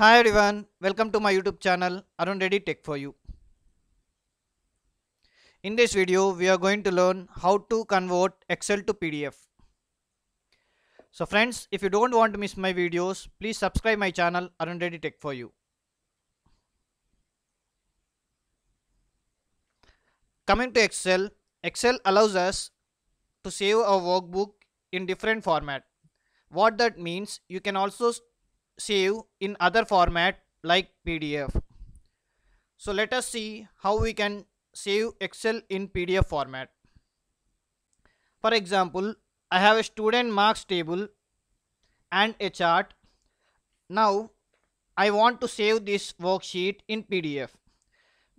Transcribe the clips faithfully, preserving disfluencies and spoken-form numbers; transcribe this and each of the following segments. Hi everyone, welcome to my YouTube channel Arun Reddy Tech for you. In this video, we are going to learn how to convert Excel to P D F. So friends, if you don't want to miss my videos, please subscribe my channel Arun Reddy Tech for you. Coming to Excel, Excel allows us to save our workbook in different format. What that means, you can also save in other format like P D F. So let us see how we can save Excel in P D F format. For example, I have a student marks table and a chart. Now I want to save this worksheet in P D F.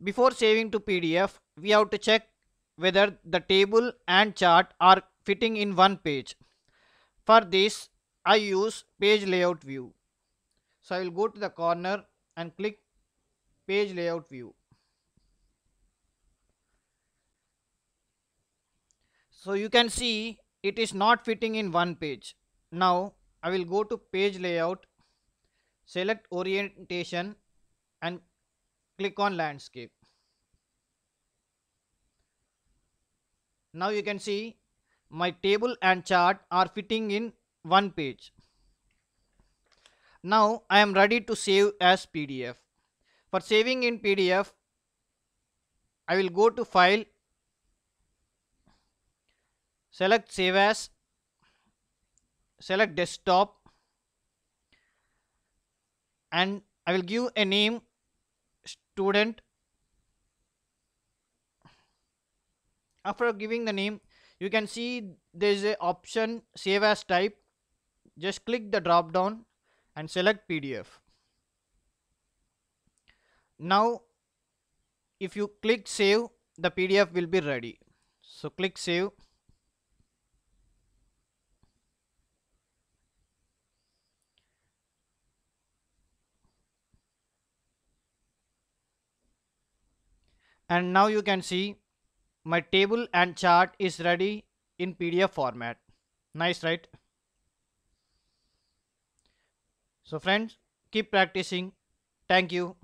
Before saving to P D F, we have to check whether the table and chart are fitting in one page. For this, I use page layout view. So I will go to the corner and click page layout view. So you can see it is not fitting in one page. Now I will go to page layout, select orientation and click on landscape. Now you can see my table and chart are fitting in one page. Now I am ready to save as P D F. For saving in P D F, I will go to File, select Save As, select Desktop, and I will give a name Student. After giving the name, you can see there is an option Save As Type. Just click the drop down and select P D F. Now if you click save, the P D F will be ready. So click save. And now you can see my table and chart is ready in P D F format. Nice, right? So friends, keep practicing. Thank you.